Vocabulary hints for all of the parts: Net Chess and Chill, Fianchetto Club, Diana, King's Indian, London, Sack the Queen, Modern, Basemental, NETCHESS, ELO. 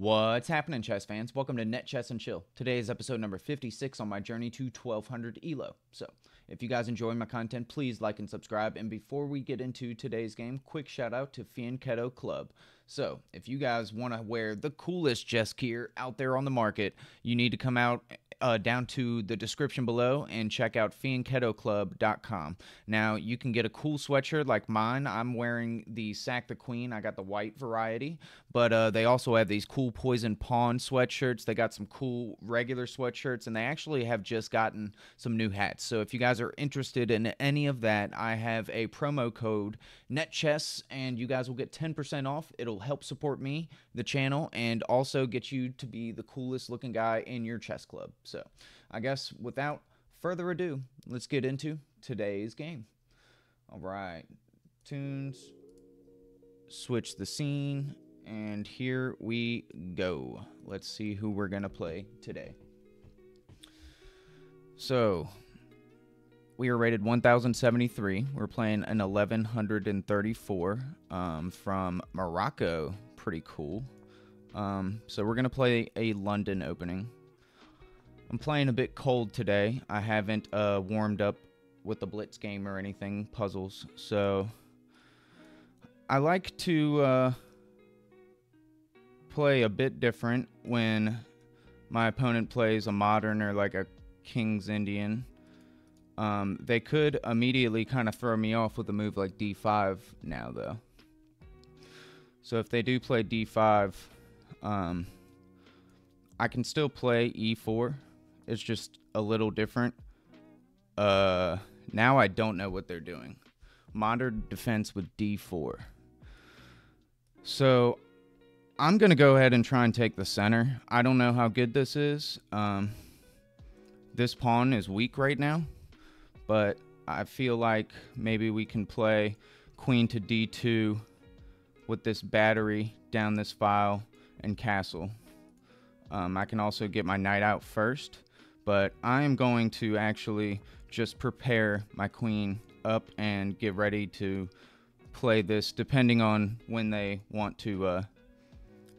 What's happening, chess fans? Welcome to Net Chess and Chill. Today is episode number 56 on my journey to 1200 ELO. So, if you guys enjoy my content, please like and subscribe. And before we get into today's game, quick shout out to Fianchetto Club. So, if you guys want to wear the coolest chess gear out there on the market, you need to come out down to the description below and check out fianchettoclub.com. Now, you can get a cool sweatshirt like mine. I'm wearing the Sack the Queen. I got the white variety, but they also have these cool Poison Pawn sweatshirts. They got some cool regular sweatshirts, and they actually have just gotten some new hats. So if you guys are interested in any of that, I have a promo code NETCHESS, and you guys will get 10% off. It'll help support me, the channel, and also get you to be the coolest looking guy in your chess club. So I guess without further ado, let's get into today's game. All right, tunes, switch the scene, and here we go. Let's see who we're going to play today. So we are rated 1073. We're playing an 1134 from Morocco. Pretty cool. So we're going to play a London opening. I'm playing a bit cold today. I haven't warmed up with the Blitz game or anything, puzzles. So I like to play a bit different when my opponent plays a Modern or like a King's Indian. They could immediately kind of throw me off with a move like D5 now, though. So if they do play D5, I can still play E4. It's just a little different. Now I don't know what they're doing. Modern defense with D4. So I'm going to go ahead and try and take the center. I don't know how good this is. This pawn is weak right now, but I feel like maybe we can play queen to D2 with this battery down this file and castle. I can also get my knight out first. But I am going to actually just prepare my queen up and get ready to play this depending on when they want to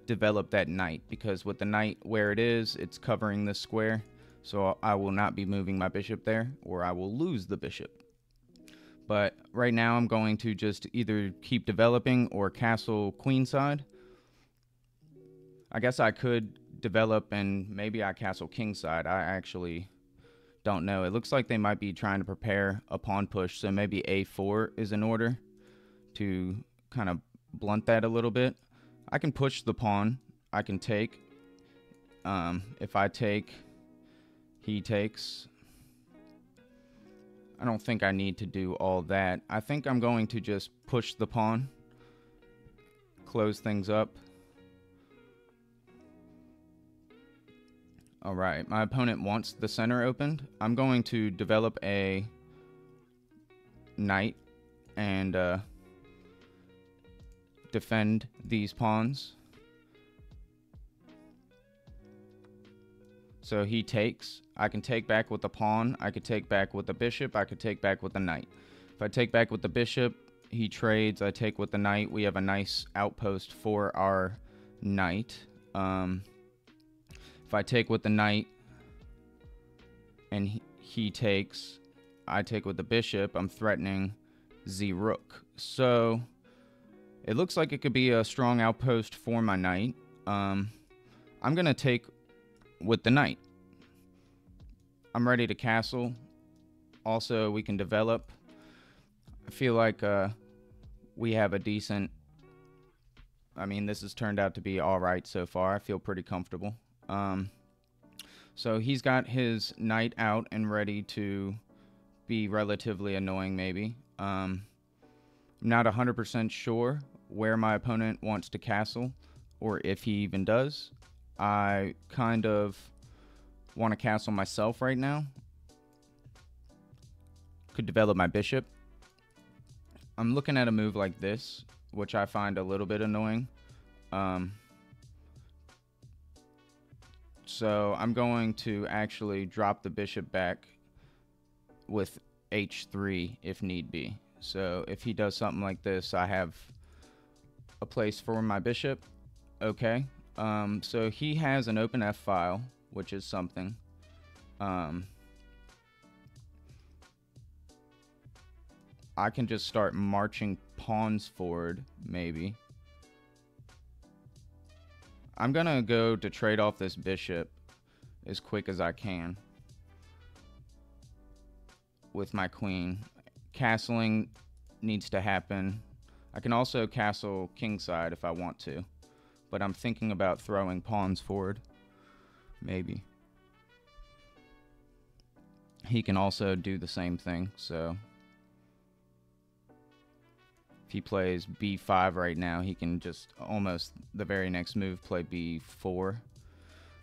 develop that knight. Because with the knight where it is, it's covering this square. So I will not be moving my bishop there, or I will lose the bishop. But right now I'm going to just either keep developing or castle queenside. I guess I could develop and maybe I castle kingside. I actually don't know. It looks like they might be trying to prepare a pawn push, so maybe A4 is in order to kind of blunt that a little bit. I can push the pawn. I can take. If I take, he takes. I don't think I need to do all that. I think I'm going to just push the pawn, close things up. All right, my opponent wants the center opened. I'm going to develop a knight and defend these pawns. So he takes. I can take back with the pawn. I could take back with the bishop. I could take back with the knight. If I take back with the bishop, he trades. I take with the knight. We have a nice outpost for our knight. If I take with the knight and he takes, I take with the bishop, I'm threatening Z-rook. So it looks like it could be a strong outpost for my knight. I'm going to take with the knight. I'm ready to castle. Also, we can develop. I feel like we have a decent... I mean, this has turned out to be all right so far. I feel pretty comfortable. So he's got his knight out and ready to be relatively annoying, maybe. I'm not 100% sure where my opponent wants to castle, or if he even does. I kind of want to castle myself right now. Could develop my bishop. I'm looking at a move like this, which I find a little bit annoying. So I'm going to actually drop the bishop back with h3 if need be. So if he does something like this, I have a place for my bishop. Okay, So he has an open F file, which is something. I can just start marching pawns forward, maybe. I'm gonna go to trade off this bishop as quick as I can with my queen. Castling needs to happen. I can also castle kingside if I want to, but I'm thinking about throwing pawns forward, maybe. He can also do the same thing, so if he plays b5 right now, he can just almost the very next move play b4.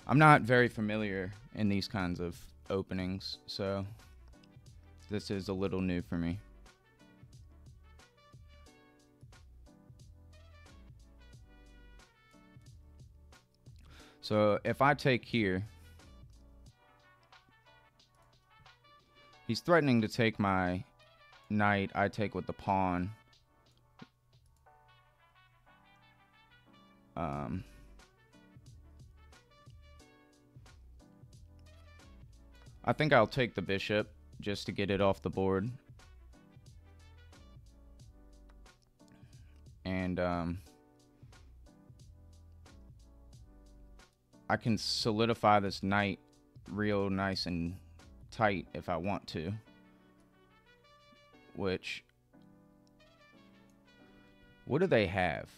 I'm not very familiar in these kinds of openings, so this is a little new for me. So if I take here, he's threatening to take my knight. I take with the pawn. I think I'll take the bishop just to get it off the board. And I can solidify this knight real nice and tight if I want to, which, what do they have?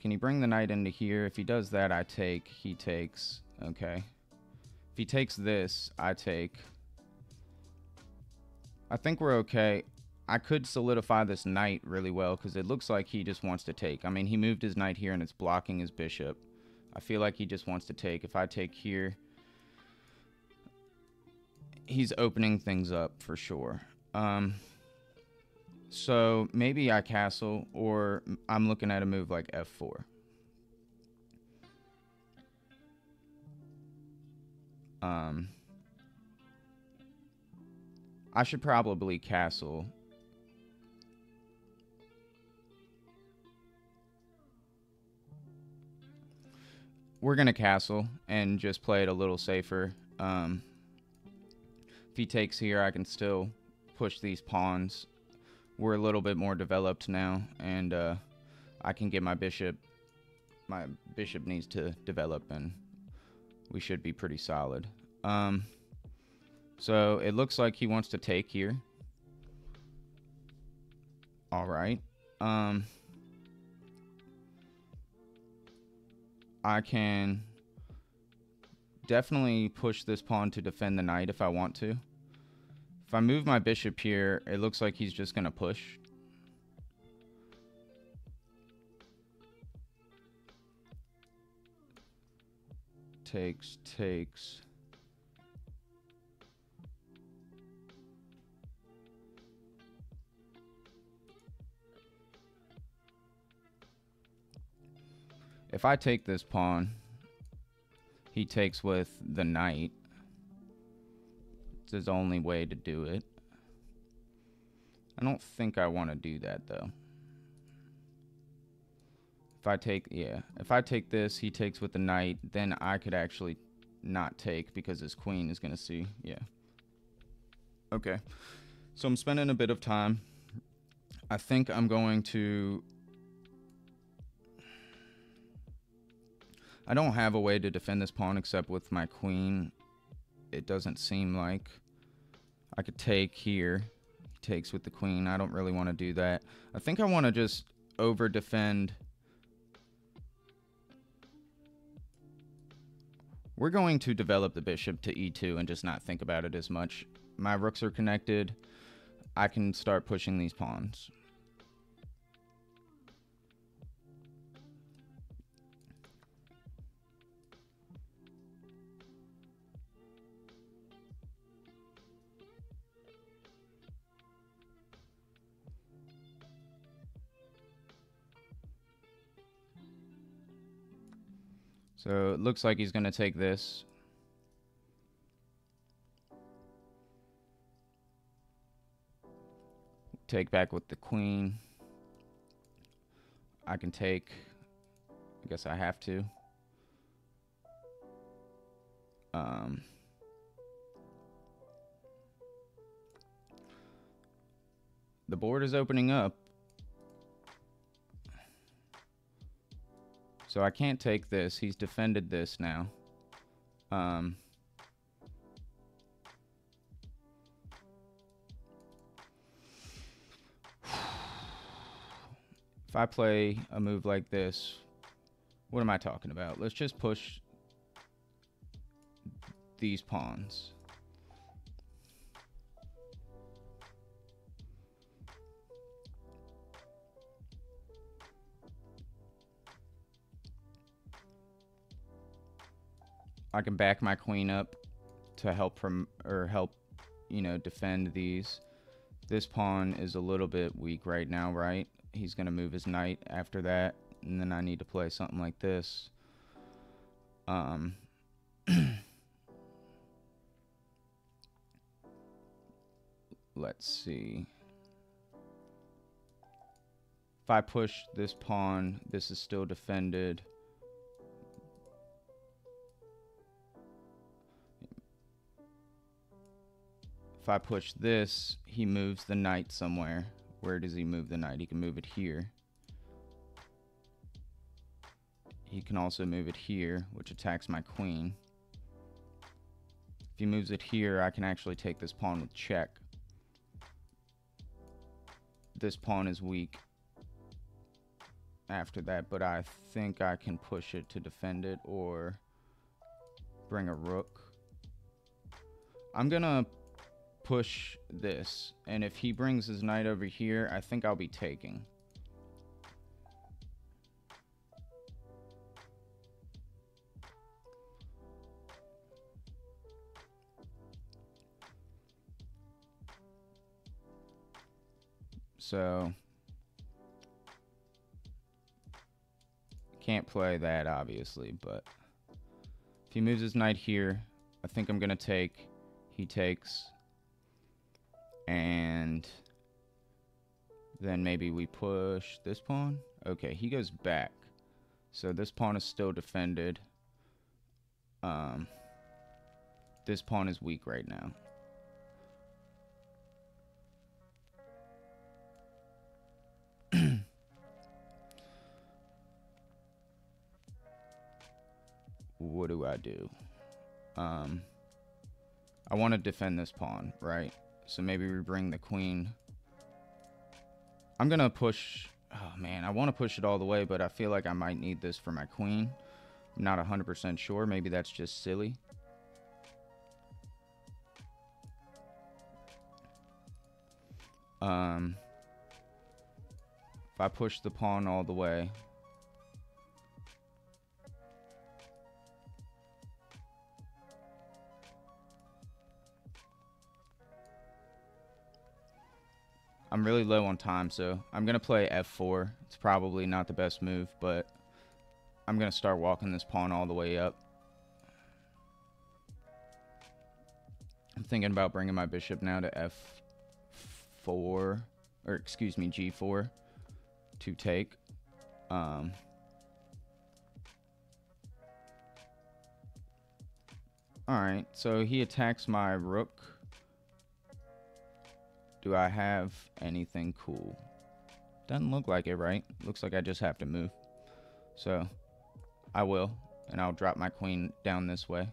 Can he bring the knight into here? If he does that, I take, he takes, okay. If he takes this, I take. I think we're okay. I could solidify this knight really well because it looks like he just wants to take. I mean, he moved his knight here and it's blocking his bishop. I feel like he just wants to take. If I take here, he's opening things up for sure. So maybe I castle, or I'm looking at a move like f4. I should probably castle. We're going to castle and just play it a little safer. If he takes here, I can still push these pawns. We're a little bit more developed now, and I can get my bishop. My bishop needs to develop, and we should be pretty solid. So it looks like he wants to take here. All right. I can definitely push this pawn to defend the knight if I want to. If I move my bishop here, it looks like he's just going to push. Takes, takes. If I take this pawn, he takes with the knight. It's his only way to do it. I don't think I want to do that, though. If I take, yeah. If I take this, he takes with the knight, then I could actually not take because his queen is going to see. Yeah. Okay. So I'm spending a bit of time. I think I'm going to... I don't have a way to defend this pawn except with my queen. It doesn't seem like. I could take here. He takes with the queen. I don't really want to do that. I think I want to just over defend. We're going to develop the bishop to e2 and just not think about it as much. My rooks are connected. I can start pushing these pawns. So it looks like he's going to take this. Take back with the queen. I can take. I guess I have to. The board is opening up. So I can't take this. He's defended this now. If I play a move like this, what am I talking about? Let's just push these pawns. I can back my queen up to help defend these. This pawn is a little bit weak right now, right? He's going to move his knight after that, and then I need to play something like this. Let's see. If I push this pawn, this is still defended. If I push this, he moves the knight somewhere. Where does he move the knight? He can move it here. He can also move it here, which attacks my queen. If he moves it here, I can actually take this pawn with check. This pawn is weak after that, but I think I can push it to defend it or bring a rook. I'm gonna push this, and if he brings his knight over here, I think I'll be taking. So can't play that obviously, but if he moves his knight here, I think I'm gonna take. He takes. And then maybe we push this pawn. Okay, he goes back. So this pawn is still defended. This pawn is weak right now. What do? I want to defend this pawn, right? So maybe we bring the queen. I'm going to push. Oh, man. I want to push it all the way, but I feel like I might need this for my queen. I'm not 100% sure. Maybe that's just silly. If I push the pawn all the way. I'm really low on time, so I'm going to play f4. It's probably not the best move, but I'm going to start walking this pawn all the way up. I'm thinking about bringing my bishop now to f4, or excuse me, g4 to take. All right, so he attacks my rook. Do I have anything cool? Doesn't look like it, right? Looks like I just have to move. So I will, and I'll drop my queen down this way.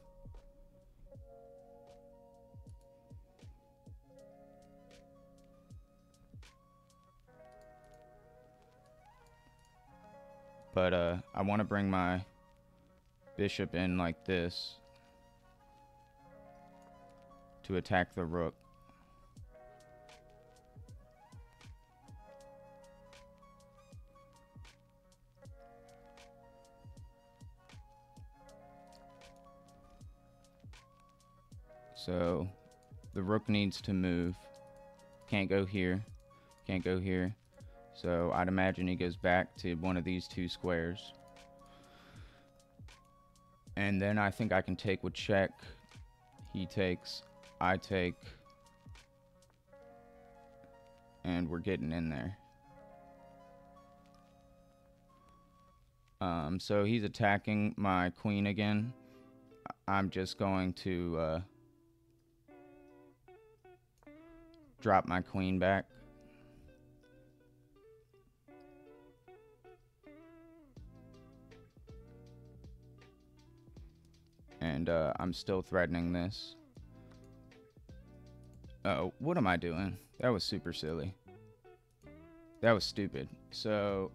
But I want to bring my bishop in like this to attack the rook. So the rook needs to move. Can't go here. Can't go here. So I'd imagine he goes back to one of these two squares. And then I think I can take with check. He takes. I take. And we're getting in there. So he's attacking my queen again. I'm just going to drop my queen back. And I'm still threatening this. Uh-oh, what am I doing? That was super silly. That was stupid. So,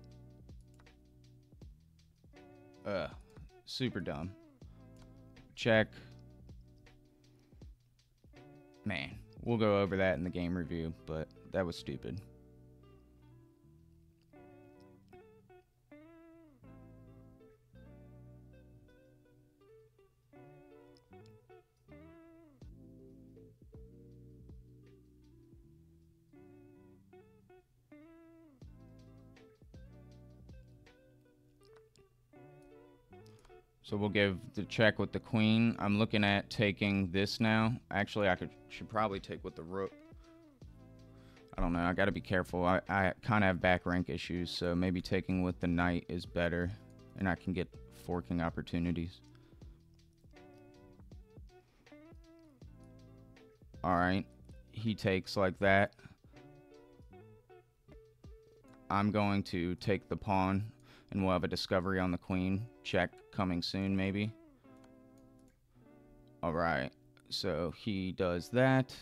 super dumb. Check. Man, we'll go over that in the game review, but that was stupid. So we'll give the check with the queen. I'm looking at taking this now. Actually, I should probably take with the rook. I don't know. I got to be careful. I kind of have back rank issues, so maybe taking with the knight is better, and I can get forking opportunities. All right. He takes like that. I'm going to take the pawn, and we'll have a discovery on the queen. Check coming soon, maybe. All right, so he does that.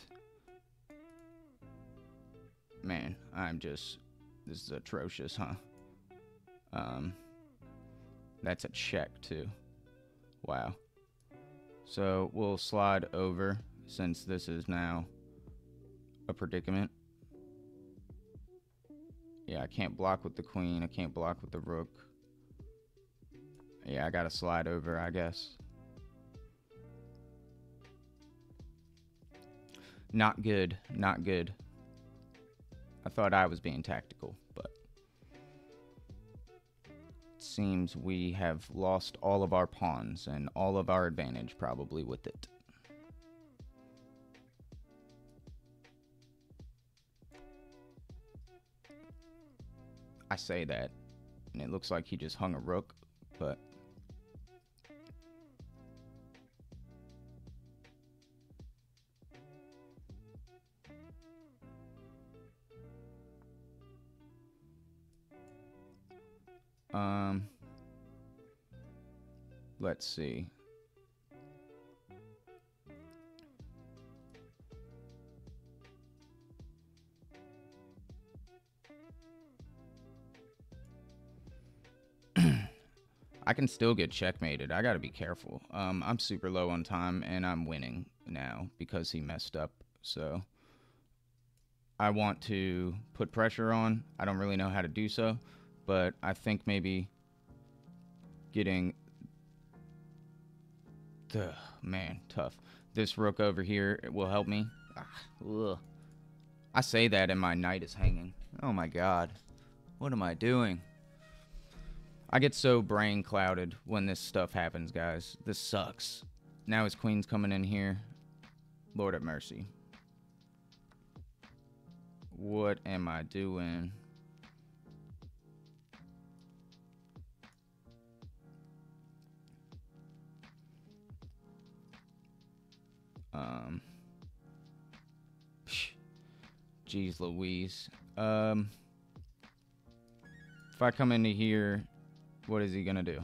Man, I'm just, this is atrocious, huh? That's a check too. Wow. So we'll slide over since this is now a predicament. Yeah, I can't block with the queen. I can't block with the rook. Yeah, I gotta slide over, I guess. Not good. Not good. I thought I was being tactical, but it seems we have lost all of our pawns and all of our advantage probably with it. I say that, and it looks like he just hung a rook, but let's see. I can still get checkmated. I gotta be careful. I'm super low on time, and I'm winning now because he messed up. So I want to put pressure on. I don't really know how to do so, but I think maybe getting the man tough. This rook over here, it will help me. Ah, I say that, and my knight is hanging. Oh my God, what am I doing? I get so brain clouded when this stuff happens, guys. This sucks. Now his queen's coming in here. Lord have mercy. What am I doing? Geez Louise. If I come into here, what is he gonna do?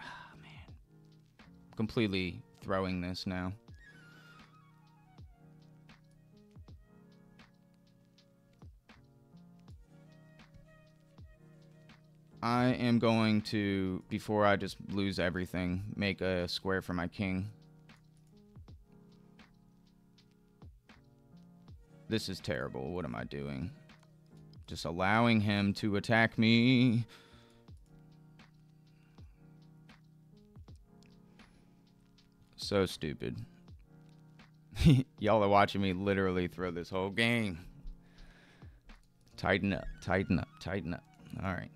Ah, man. I'm completely throwing this now. I am going to, before I just lose everything, make a square for my king. This is terrible. What am I doing? Just allowing him to attack me. So stupid. Y'all are watching me literally throw this whole game. Tighten up, tighten up, tighten up. All right.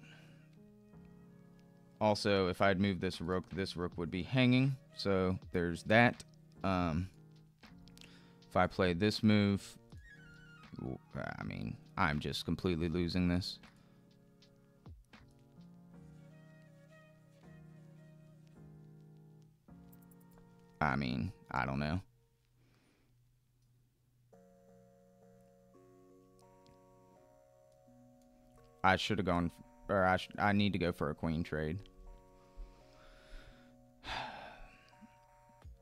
Also, if I'd moved this rook would be hanging. So there's that. If I play this move, I mean, I'm just completely losing this. I mean, I don't know. I should have gone, or I need to go for a queen trade.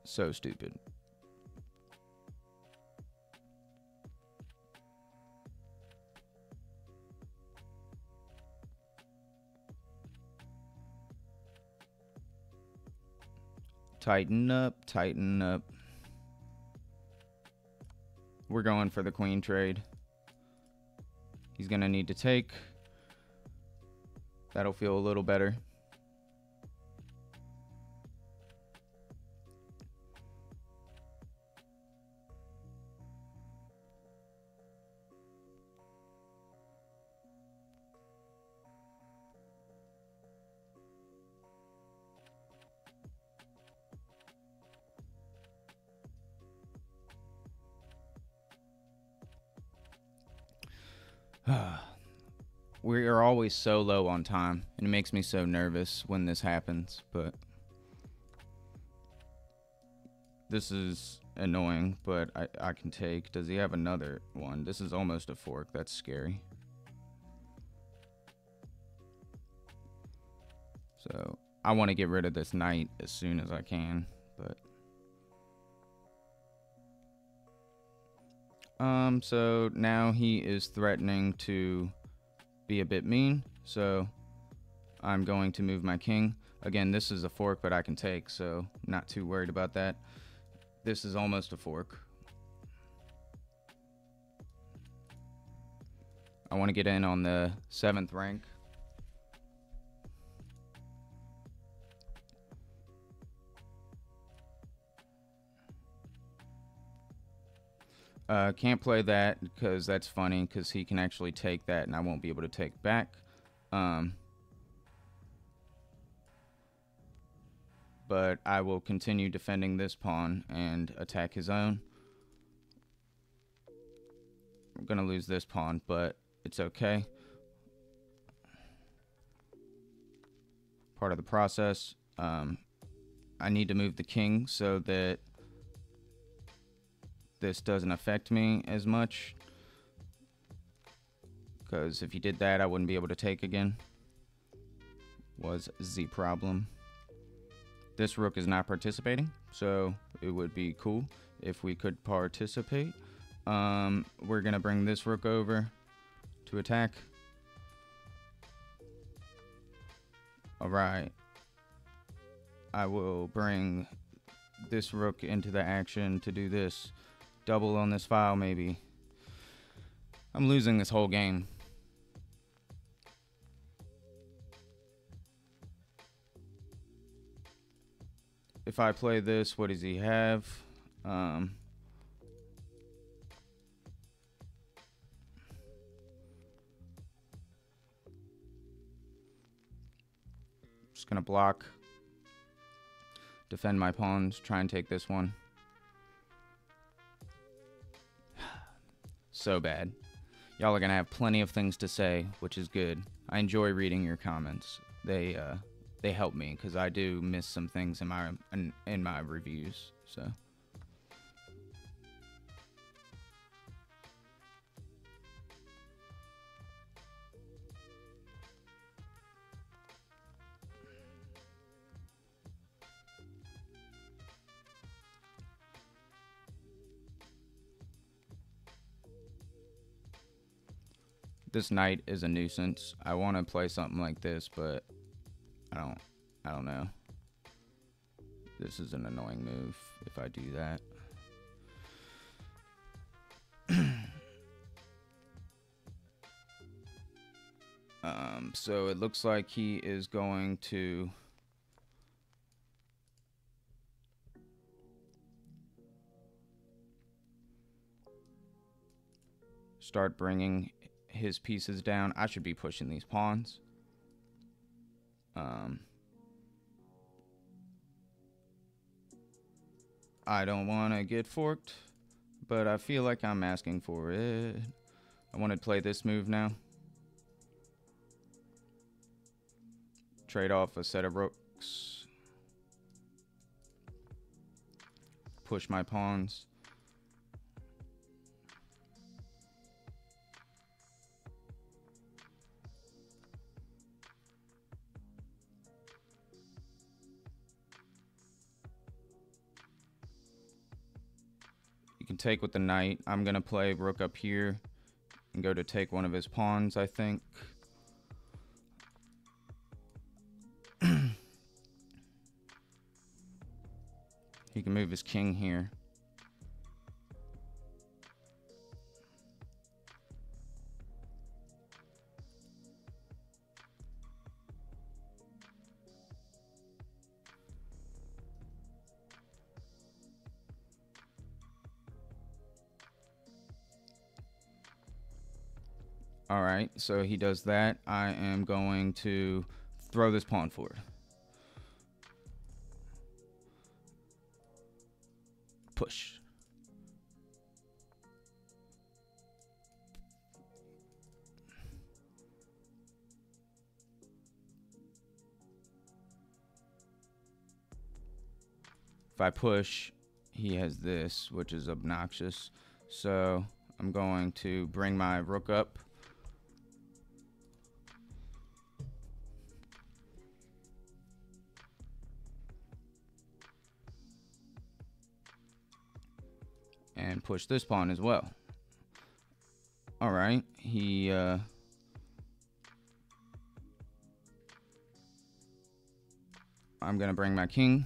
So stupid. Tighten up, tighten up. We're going for the queen trade. He's gonna need to take. That'll feel a little better. We are always so low on time, and it makes me so nervous when this happens, but this is annoying, but I can take. Does he have another one? This is almost a fork. That's scary. So I want to get rid of this knight as soon as I can, but so now he is threatening to be a bit mean, so I'm going to move my king. Again, this is a fork, but I can take, so not too worried about that. This is almost a fork. I want to get in on the 7th rank. Can't play that because that's funny, because he can actually take that and I won't be able to take back. But I will continue defending this pawn and attack his own. I'm going to lose this pawn, but it's okay. Part of the process. I need to move the king so that this doesn't affect me as much, because if you did that, I wouldn't be able to take again. Was the problem. This rook is not participating, so it would be cool if we could participate. We're gonna bring this rook over to attack. All right, I will bring this rook into the action to do this. Double on this file, maybe. I'm losing this whole game. If I play this, what does he have? Just gonna block, defend my pawns, try and take this one. So bad. Y'all are gonna have plenty of things to say, which is good. I enjoy reading your comments. They help me, because I do miss some things in my reviews. So this knight is a nuisance. I want to play something like this, but I don't know. This is an annoying move if I do that. So it looks like he is going to start bringing his pieces down. I should be pushing these pawns. I don't want to get forked, but I feel like I'm asking for it. I want to play this move now. Trade off a set of rooks. push my pawns. You can take with the knight. I'm going to play rook up here and go to take one of his pawns, I think. He can move his king here. All right, so he does that. I am going to throw this pawn forward. Push. If I push, he has this, which is obnoxious. So I'm going to bring my rook up. And push this pawn as well. All right, he I'm gonna bring my king.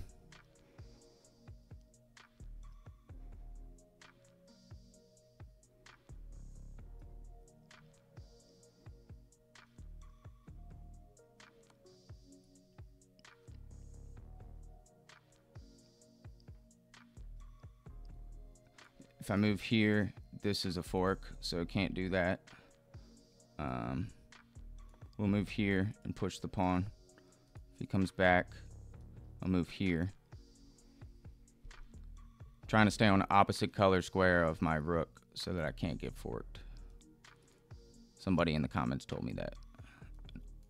If I move here, this is a fork, so it can't do that. We'll move here and push the pawn. If he comes back, I'll move here. I'm trying to stay on the opposite color square of my rook so that I can't get forked. Somebody in the comments told me that.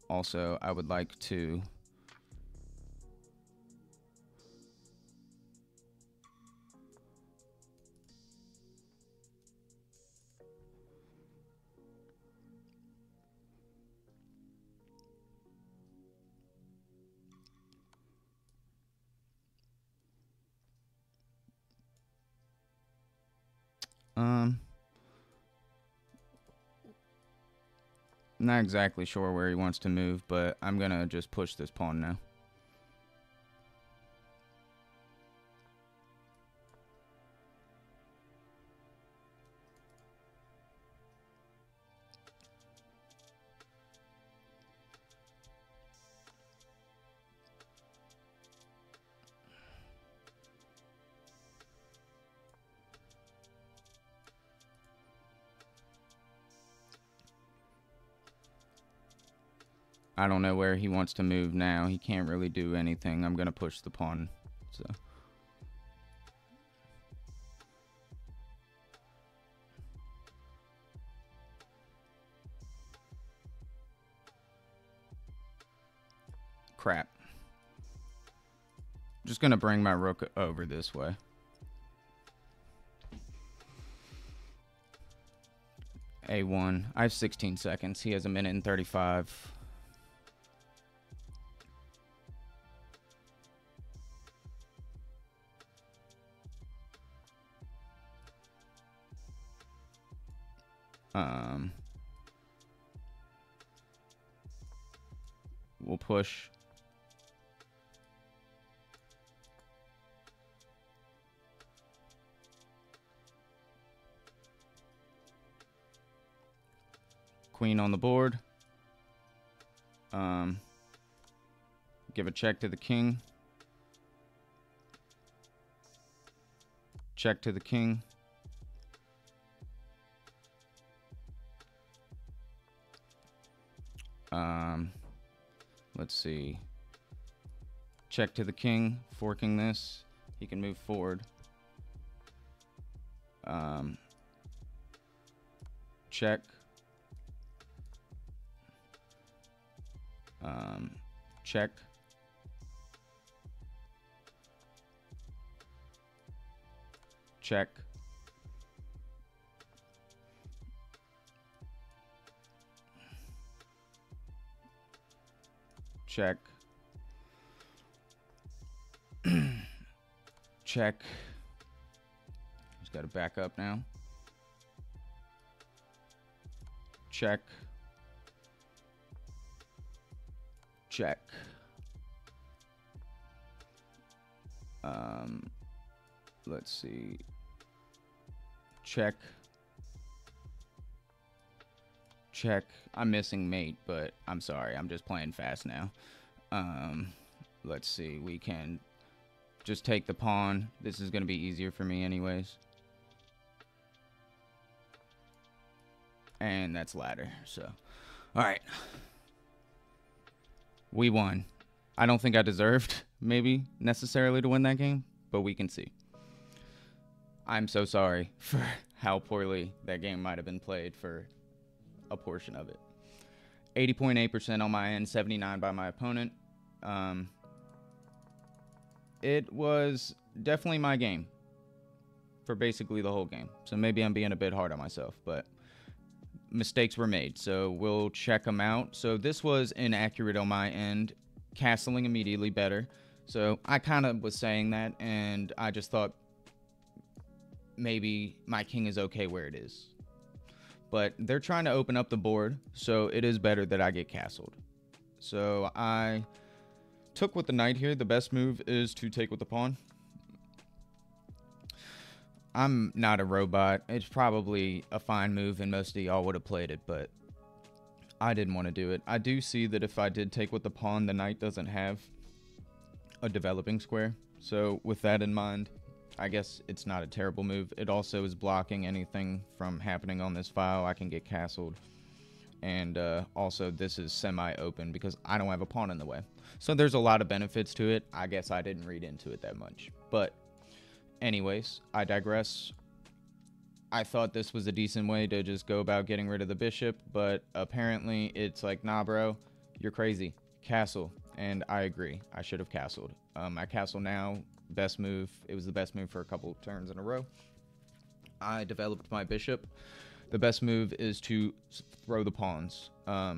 Also, I would like to not exactly sure where he wants to move, but I'm gonna just push this pawn now. I don't know where he wants to move now. He can't really do anything. I'm going to push the pawn. So crap. I'm just going to bring my rook over this way. A1. I have 16 seconds. He has 1 minute and 35. We'll push. Queen on the board. Give a check to the king. Check to the king. Let's see. Check to the king, forking this. He can move forward. Check. Check. check. Check. Check. He's got to back up now. Check. Check. Let's see. Check. Check. I'm missing mate, but I'm sorry. I'm just playing fast now. Let's see. We can just take the pawn. This is going to be easier for me anyways. And that's ladder. So, all right. We won. I don't think I deserved maybe necessarily to win that game, but we can see. I'm so sorry for how poorly that game might have been played for a portion of it. 80.8% on my end, 79 by my opponent. It was definitely my game for basically the whole game. So maybe I'm being a bit hard on myself, but mistakes were made. So we'll check them out. So this was inaccurate on my end. Castling immediately better. So I kind of was saying that, and I just thought maybe my king is okay where it is. But they're trying to open up the board, so it is better that I get castled. So I took with the knight here. The best move is to take with the pawn. I'm not a robot. It's probably a fine move, and most of y'all would have played it, but I didn't want to do it. I do see that if I did take with the pawn, the knight doesn't have a developing square. So with that in mind, I guess it's not a terrible move. It also is blocking anything from happening on this file. I can get castled. And also this is semi-open because I don't have a pawn in the way. So there's a lot of benefits to it. I guess I didn't read into it that much. But anyways, I digress. I thought this was a decent way to just go about getting rid of the bishop, but apparently it's like, nah, bro, you're crazy. Castle. And I agree. I should have castled. I castle now. Best move. It was the best move for a couple turns in a row. I developed my bishop. The best move is to throw the pawns. I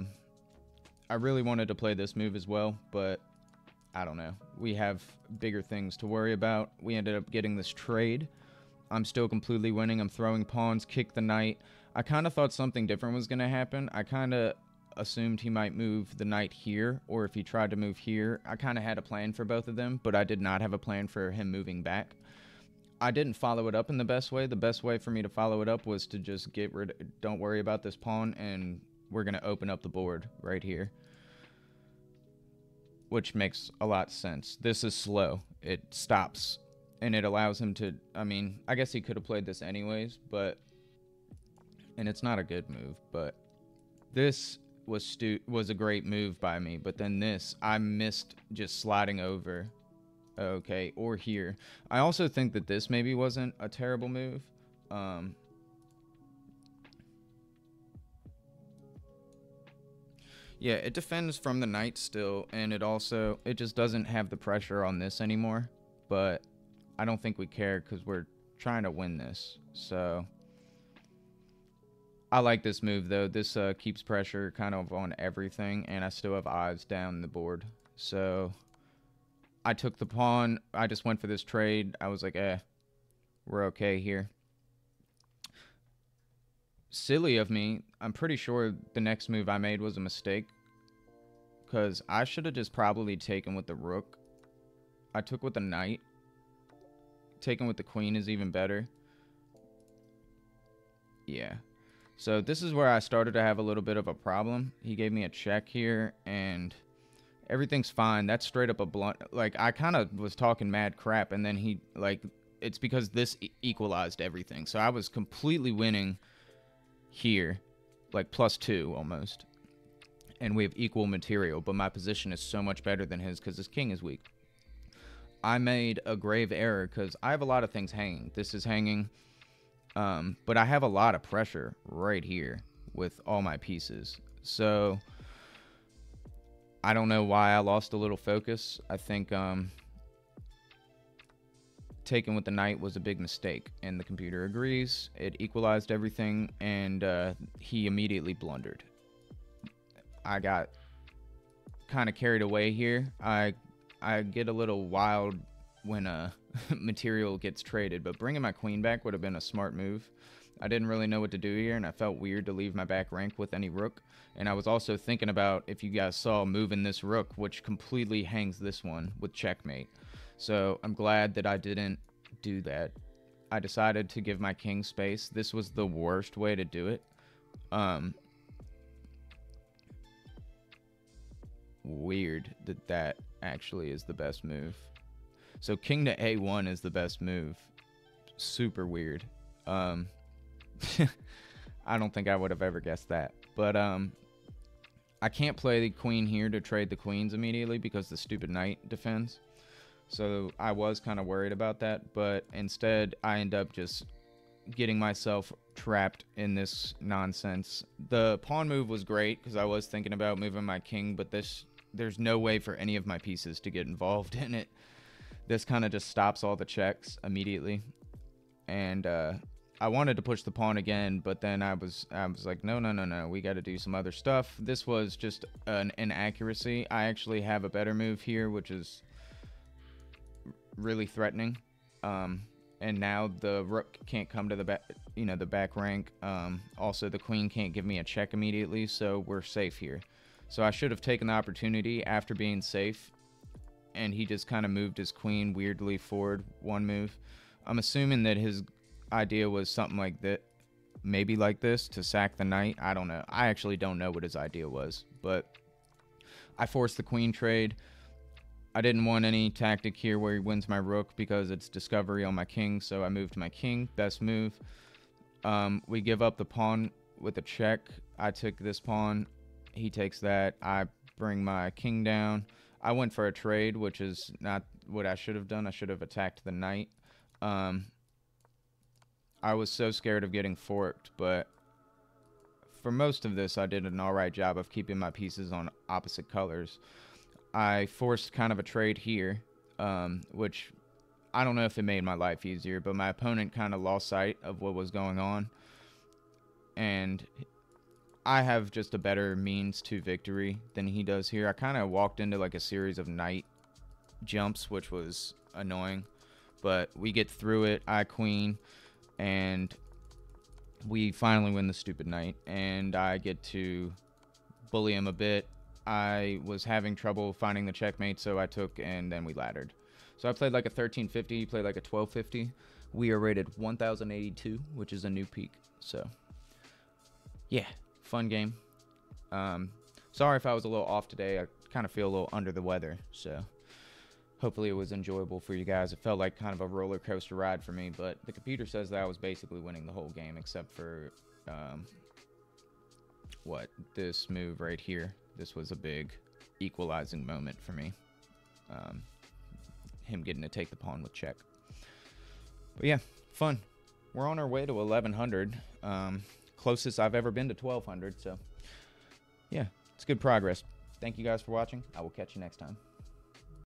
really wanted to play this move as well, but I don't know. We have bigger things to worry about. We ended up getting this trade. I'm still completely winning. I'm throwing pawns, kick the knight. I kind of thought something different was going to happen. I kind of assumed he might move the knight here, or if he tried to move here. I kind of had a plan for both of them, but I did not have a plan for him moving back. I didn't follow it up in the best way. The best way for me to follow it up was to just get rid of, don't worry about this pawn, and we're going to open up the board right here, which makes a lot of sense. This is slow. It stops. And it allows him to, I mean, I guess he could have played this anyways, but, and it's not a good move, but this was a great move by me. But then this, I missed just sliding over, okay, or here. I also think that this maybe wasn't a terrible move. Yeah, it defends from the knight still, and it also, it just doesn't have the pressure on this anymore, but I don't think we care because we're trying to win this. So I like this move, though. This keeps pressure kind of on everything, and I still have eyes down the board. So I took the pawn. I just went for this trade. I was like, eh, we're okay here. Silly of me. I'm pretty sure the next move I made was a mistake because I should have just probably taken with the rook. I took with the knight. Taking with the queen is even better. Yeah. So this is where I started to have a little bit of a problem. He gave me a check here, and everything's fine. That's straight up a blunt. Like, I kind of was talking mad crap, and then he, like, it's because this equalized everything. So I was completely winning here, like +2 almost. And we have equal material, but my position is so much better than his because his king is weak. I made a grave error because I have a lot of things hanging. This is hanging, but I have a lot of pressure right here with all my pieces. So I don't know why I lost a little focus. I think taken with the knight was a big mistake, and the computer agrees. It equalized everything, and he immediately blundered. I got kind of carried away here. I get a little wild when material gets traded, but bringing my queen back would have been a smart move. I didn't really know what to do here, and I felt weird to leave my back rank with any rook. And I was also thinking about, if you guys saw, moving this rook, which completely hangs this one with checkmate. So I'm glad that I didn't do that. I decided to give my king space. This was the worst way to do it. Weird that that actually is the best move. So king to a1 is the best move. Super weird. I don't think I would have ever guessed that. But I can't play the queen here to trade the queens immediately because the stupid knight defends. So I was kind of worried about that, but instead I end up just getting myself trapped in this nonsense. The pawn move was great because I was thinking about moving my king, but there's no way for any of my pieces to get involved in it. This kind of just stops all the checks immediately. And I wanted to push the pawn again, but then I was like, no, we got to do some other stuff. This was just an inaccuracy. I actually have a better move here, which is really threatening. And now the rook can't come to the back, you know, the back rank. Also, the queen can't give me a check immediately, so we're safe here. So I should have taken the opportunity after being safe, and he just kind of moved his queen weirdly forward one move. I'm assuming that his idea was something like that, maybe like this, to sack the knight. I don't know. I actually don't know what his idea was, but I forced the queen trade. I didn't want any tactic here where he wins my rook because it's discovery on my king, so I moved my king. Best move. We give up the pawn with a check. I took this pawn. He takes that. I bring my king down. I went for a trade, which is not what I should have done. I should have attacked the knight. I was so scared of getting forked, but for most of this, I did an alright job of keeping my pieces on opposite colors. I forced kind of a trade here, which I don't know if it made my life easier, but my opponent kind of lost sight of what was going on. And I have just a better means to victory than he does here. I kind of walked into like a series of knight jumps, which was annoying, but we get through it. I queen, and we finally win the stupid knight, and I get to bully him a bit. I was having trouble finding the checkmate, so I took, and then we laddered. So I played like a 1350, he played like a 1250. We are rated 1082, which is a new peak. So yeah, fun game. Sorry if I was a little off today. I kind of feel a little under the weather, so hopefully it was enjoyable for you guys. It felt like kind of a roller coaster ride for me, but the computer says that I was basically winning the whole game except for this move right here. This was a big equalizing moment for me. Him getting to take the pawn with check. But yeah, fun. We're on our way to 1100. Closest I've ever been to 1200. So yeah, it's good progress. Thank you guys for watching. I will catch you next time.